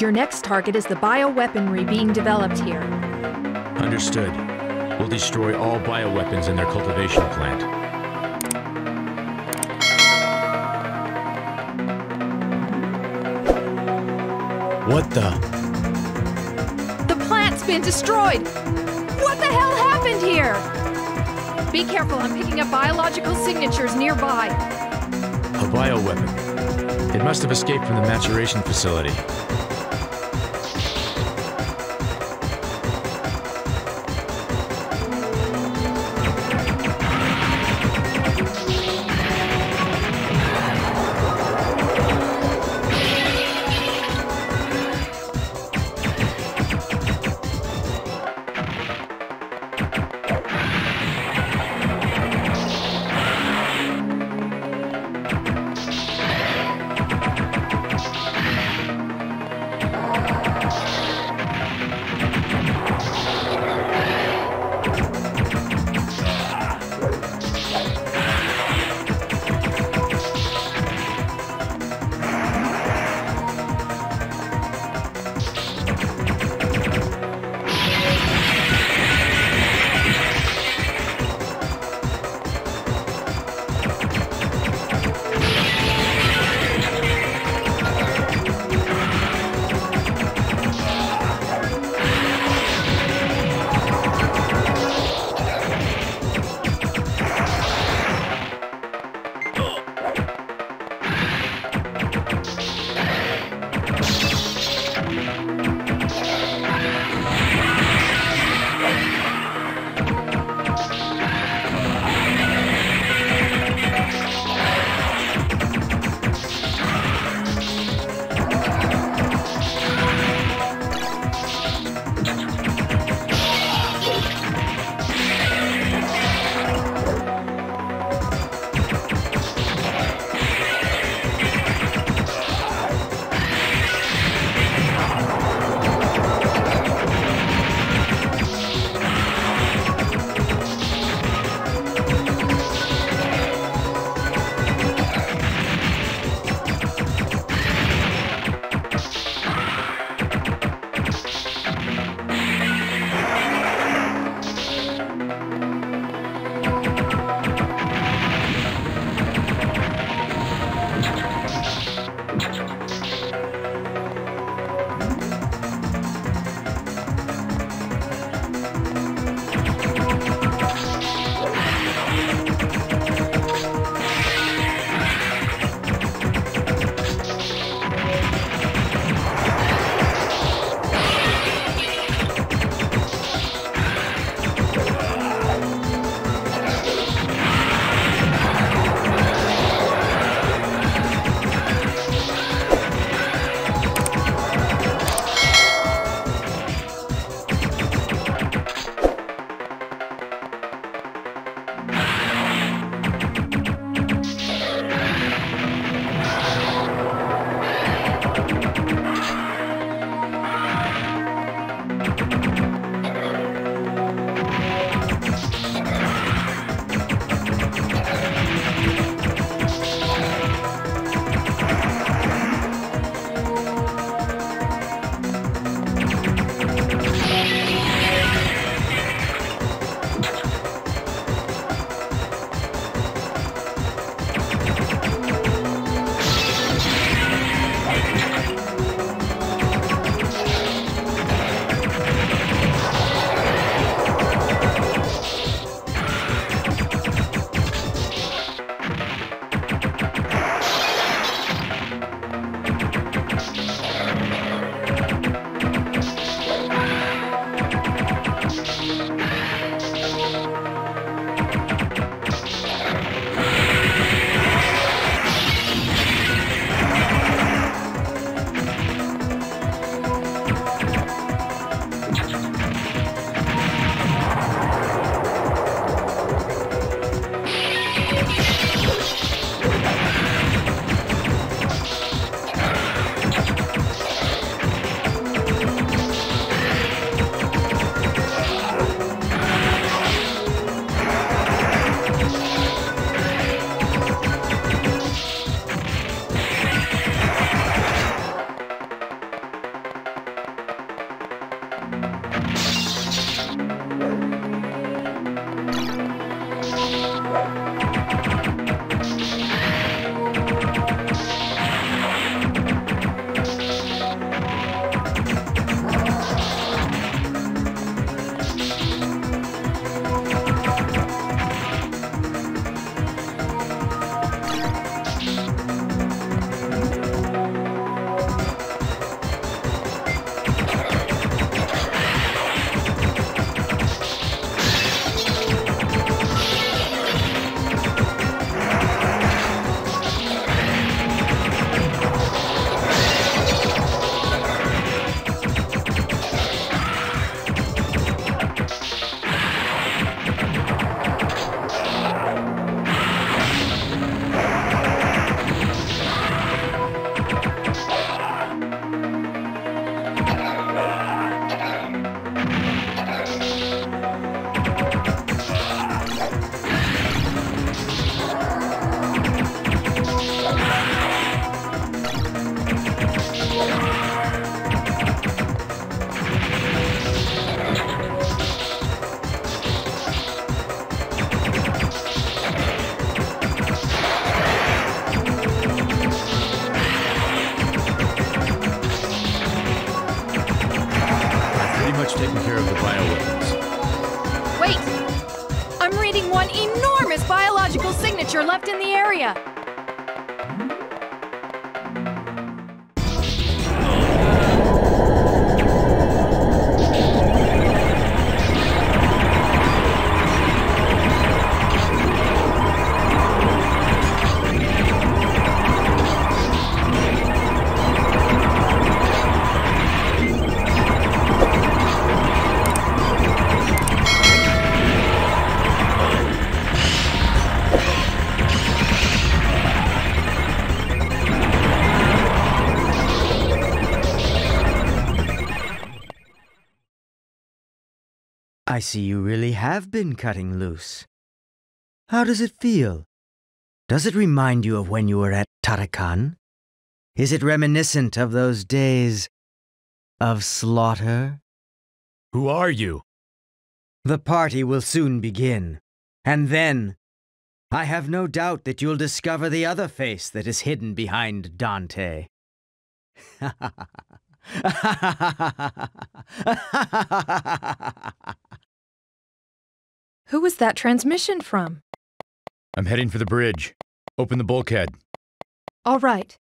Your next target is the bioweaponry being developed here. Understood. We'll destroy all bioweapons in their cultivation plant. What the? The plant's been destroyed! What the hell happened here? Be careful, I'm picking up biological signatures nearby. A bioweapon. It must have escaped from the maturation facility. you're left in the area. I see you really have been cutting loose. How does it feel? Does it remind you of when you were at Tarakan? Is it reminiscent of those days of slaughter? Who are you? The party will soon begin. And then, I have no doubt that you'll discover the other face that is hidden behind Dante. Ha ha ha ha. Who was that transmission from? I'm heading for the bridge. Open the bulkhead. All right.